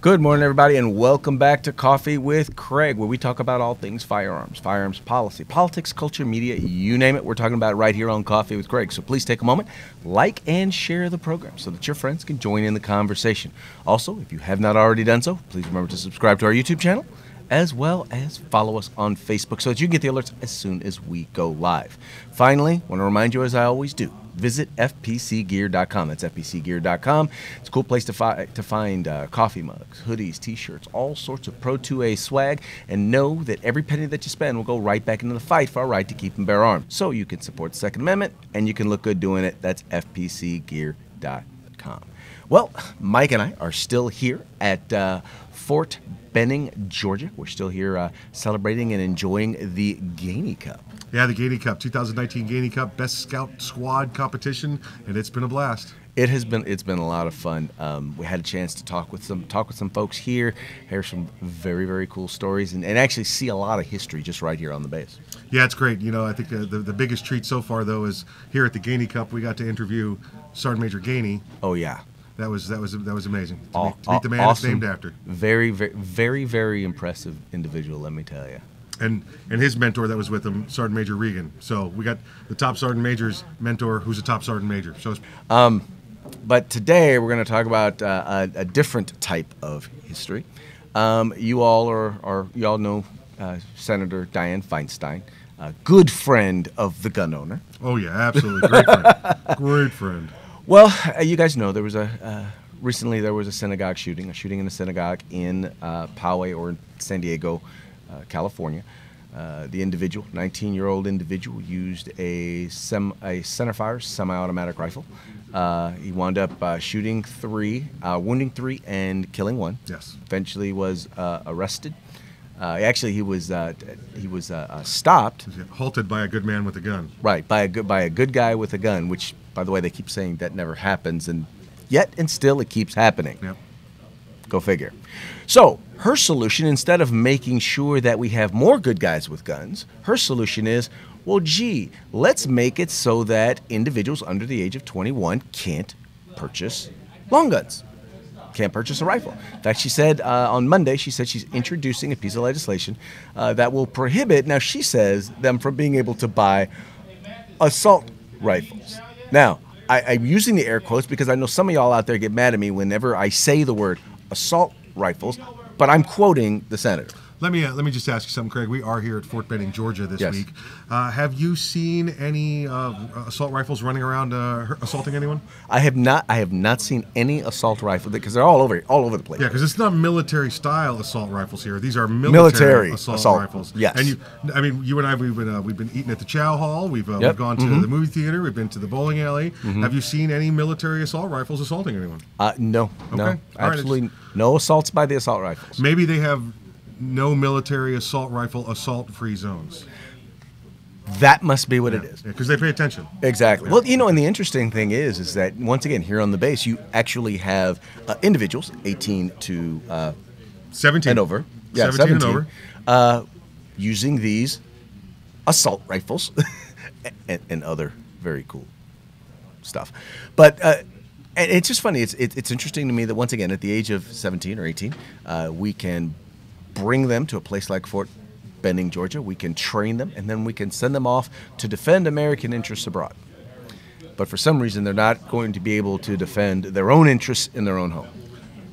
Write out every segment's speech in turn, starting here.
Good morning, everybody, and welcome back to Coffee with Craig, where we talk about all things firearms, firearms policy, politics, culture, media, you name it. We're talking about it right here on Coffee with Craig. So please take a moment, like and share the program so that your friends can join in the conversation. Also, if you have not already done so, please remember to subscribe to our YouTube channel, as well as follow us on Facebook so that you get the alerts as soon as we go live. Finally, I want to remind you, as I always do, visit fpcgear.com. That's fpcgear.com. It's a cool place to find coffee mugs, hoodies, T-shirts, all sorts of Pro 2A swag, and know that every penny that you spend will go right back into the fight for our right to keep and bear arms. So you can support the Second Amendment, and you can look good doing it. That's fpcgear.com. Well, Mike and I are still here at Fort Benning, Georgia. We're still here celebrating and enjoying the Gainey Cup. Yeah, the Gainey Cup, 2019 Gainey Cup, Best Scout Squad competition, and it's been a blast. It has been. It's been a lot of fun. We had a chance to talk with some folks here, hear some very, very cool stories, and actually see a lot of history just right here on the base. Yeah, it's great. You know, I think the biggest treat so far, though, is here at the Gainey Cup, we got to interview Sergeant Major Gainey. Oh yeah. That was amazing. To meet the man awesome. It's named after. Very, very, very, very impressive individual, let me tell you. And his mentor that was with him, Sergeant Major Regan. So we got the top sergeant major's mentor, who's a top sergeant major. So it's but today we're going to talk about a different type of history. You all know Senator Dianne Feinstein, a good friend of the gun owner. Oh yeah, absolutely, great friend, great friend. Well, you guys know there was recently there was a synagogue shooting, a shooting in a synagogue in Poway or in San Diego, California. The individual, 19-year-old individual, used a centerfire semi-automatic rifle. He wound up shooting three, wounding three, and killing one. Yes. Eventually, was arrested. Actually, he was stopped. Halted by a good man with a gun. Right, by a good guy with a gun, which, by the way, they keep saying that never happens, and yet and still it keeps happening. Yep. Go figure. So her solution, instead of making sure that we have more good guys with guns, her solution is, well, gee, let's make it so that individuals under the age of 21 can't purchase long guns. Can't purchase a rifle. In fact, she said on Monday, she said she's introducing a piece of legislation that will prohibit, now she says, them from being able to buy assault rifles. Now, I'm using the air quotes because I know some of y'all out there get mad at me whenever I say the word assault rifles, but I'm quoting the senator. Let me just ask you something, Craig. We are here at Fort Benning, Georgia this week. Have you seen any assault rifles running around assaulting anyone? I have not. I have not seen any assault rifles because they're all over the place. Yeah, because it's not military style assault rifles here. These are military assault rifles. Yes. And you and I, we've been eating at the Chow Hall. We've gone to the movie theater. We've been to the bowling alley. Have you seen any military assault rifles assaulting anyone? No. Okay. No. Absolutely no assaults by the assault rifles. Maybe they have. No military assault rifle assault-free zones. That must be what it is. Because they pay attention. Exactly. Yeah. Well, you know, and the interesting thing is that, once again, here on the base, you actually have individuals, 18 to 17 and over. Yeah, 17 and over. Using these assault rifles and other very cool stuff. But... it's just funny. It's interesting to me that, once again, at the age of 17 or 18, we can... bring them to a place like Fort Benning, Georgia. We can train them, and then we can send them off to defend American interests abroad. But for some reason, they're not going to be able to defend their own interests in their own home.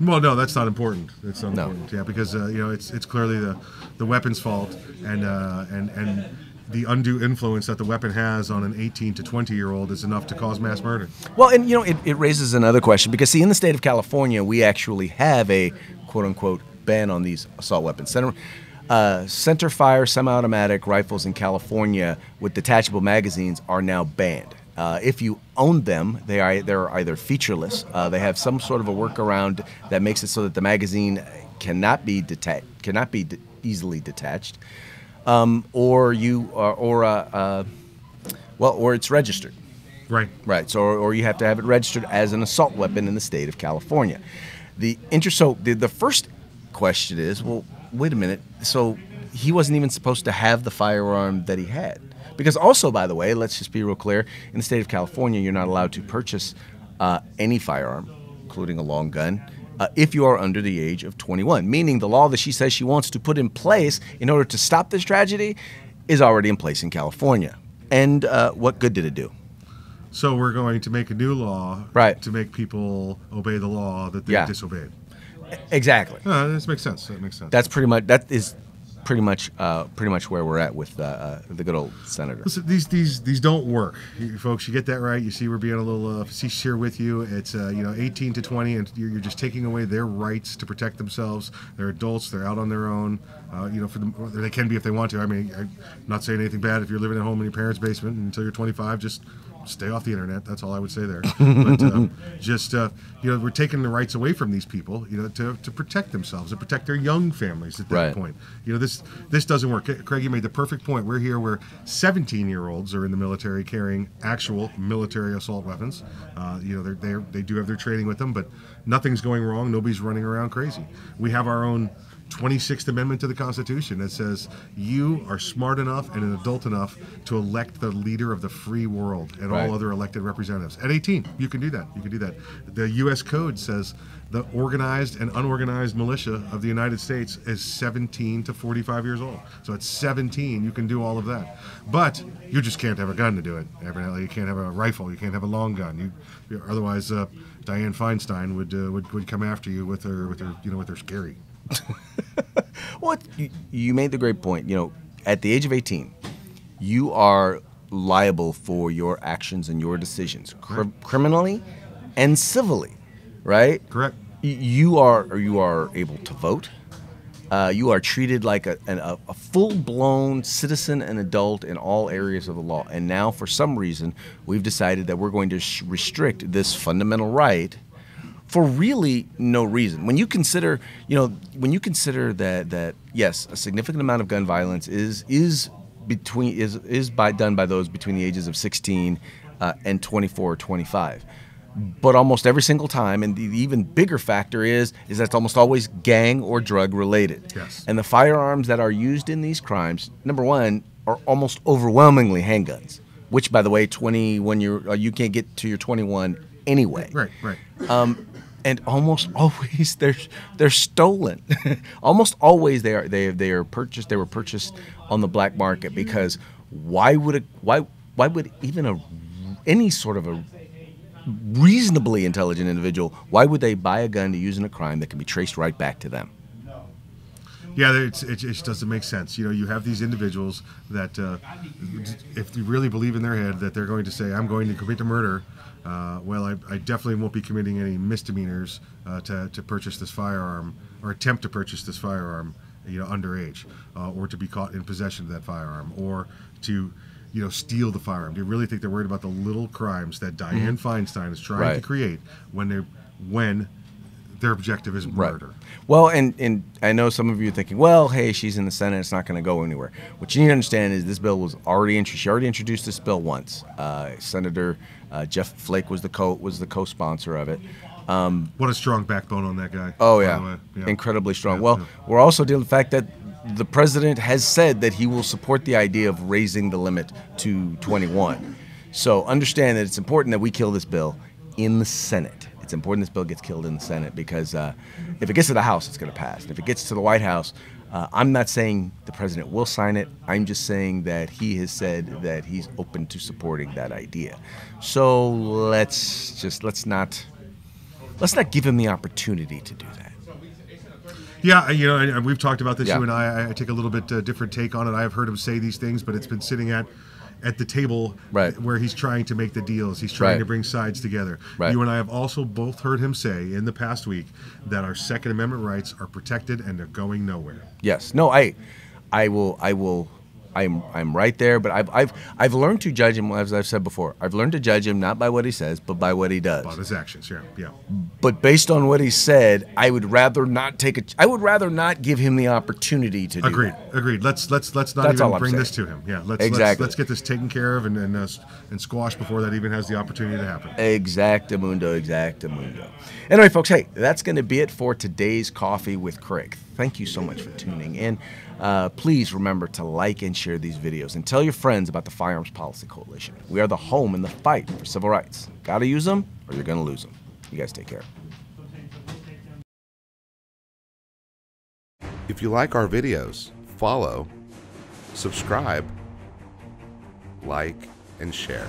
Well, no, that's not important. That's not important. Yeah, because you know, it's clearly the weapon's fault, and the undue influence that the weapon has on an 18 to 20-year-old is enough to cause mass murder. Well, and you know, it raises another question because, see, in the state of California, we actually have a quote-unquote ban on these assault weapons. Center fire semi-automatic rifles in California with detachable magazines are now banned. If you own them, they're either featureless. They have some sort of a workaround that makes it so that the magazine cannot be easily detached, or it's registered. Right. Right. So, or you have to have it registered as an assault weapon in the state of California. So the first question is, well, wait a minute, so he wasn't even supposed to have the firearm that he had, because also, by the way, let's just be real clear, in the state of California, you're not allowed to purchase any firearm, including a long gun, if you are under the age of 21, meaning the law that she says she wants to put in place in order to stop this tragedy is already in place in California. And what good did it do? So we're going to make a new law to make people obey the law that they disobeyed. Exactly. This makes sense. That makes sense. That's pretty much pretty much where we're at with the good old senator. Listen, these don't work, folks. You get that right. You see, we're being a little facetious here with you. It's you know, 18 to 20, and you're just taking away their rights to protect themselves. They're adults. They're out on their own. You know, for them, they can be if they want to. I mean, I'm not saying anything bad. If you're living at home in your parents' basement until you're 25, just stay off the internet. That's all I would say there. But you know, we're taking the rights away from these people, you know, to protect themselves and protect their young families at that point. You know, this doesn't work. Craig, you made the perfect point. We're here where 17-year-olds are in the military carrying actual military assault weapons. You know, they do have their training with them, but nothing's going wrong. Nobody's running around crazy. We have our own 26th Amendment to the Constitution that says you are smart enough and an adult enough to elect the leader of the free world and all other elected representatives. At 18, you can do that. You can do that. The U.S. Code says the organized and unorganized militia of the United States is 17 to 45 years old. So at 17, you can do all of that. But you just can't have a gun to do it. Evidently, you can't have a rifle. You can't have a long gun. You otherwise, Dianne Feinstein would come after you with her you know, with her scary. Well, you made the great point. You know, at the age of 18, you are liable for your actions and your decisions, criminally and civilly, right? Correct. You are able to vote. You are treated like a full-blown citizen and adult in all areas of the law. And now, for some reason, we've decided that we're going to restrict this fundamental right for really no reason. When you consider, you know, when you consider that yes, a significant amount of gun violence is done by those between the ages of 16 and 24 or 25. But almost every single time, and the even bigger factor is that's almost always gang or drug related. Yes. And the firearms that are used in these crimes, number one, are almost overwhelmingly handguns, which, by the way, you can't get to your 21 anyway. Right, right. And almost always they're stolen. Almost always they are purchased. They were purchased on the black market, because why would even any sort of a reasonably intelligent individual, why would they buy a gun to use in a crime that can be traced right back to them? Yeah, it just doesn't make sense. You know, you have these individuals that, if you really believe in their head that they're going to say, "I'm going to commit a murder," well, I definitely won't be committing any misdemeanors to purchase this firearm or attempt to purchase this firearm, you know, underage, or to be caught in possession of that firearm, or to, you know, steal the firearm. Do you really think they're worried about the little crimes that Dianne Feinstein is trying to create when their objective is murder? Well, and I know some of you are thinking, well, hey, she's in the Senate, it's not going to go anywhere. What you need to understand is this bill was already introduced. She already introduced this bill once. Senator Jeff Flake was the co-sponsor of it. What a strong backbone on that guy. Oh, yeah. Incredibly strong. Yeah, well, we're also dealing with the fact that the president has said that he will support the idea of raising the limit to 21. So understand that it's important that we kill this bill in the Senate. It's important this bill gets killed in the Senate, because if it gets to the House, it's going to pass. And if it gets to the White House, I'm not saying the president will sign it. I'm just saying that he has said that he's open to supporting that idea. So let's not give him the opportunity to do that. Yeah, you know, and we've talked about this. Yeah. You and I take a little bit different take on it. I've heard him say these things, but it's been sitting at the table where he's trying to make the deals. He's trying to bring sides together. Right. You and I have also both heard him say in the past week that our Second Amendment rights are protected and they're going nowhere. Yes. No, I'm right there, but I've learned to judge him, as I've said before. I've learned to judge him not by what he says, but by what he does. By his actions, yeah. But based on what he said, I would rather not give him the opportunity to do that. Agreed. Let's not even bring this to him. Yeah. Let's get this taken care of and squashed before that even has the opportunity to happen. Exactamundo. Anyway, folks, hey, that's going to be it for today's Coffee with Craig. Thank you so much for tuning in. Please remember to like and share these videos, and tell your friends about the Firearms Policy Coalition. We are the home in the fight for civil rights. Gotta use them, or you're gonna lose them. You guys take care. If you like our videos, follow, subscribe, like, and share.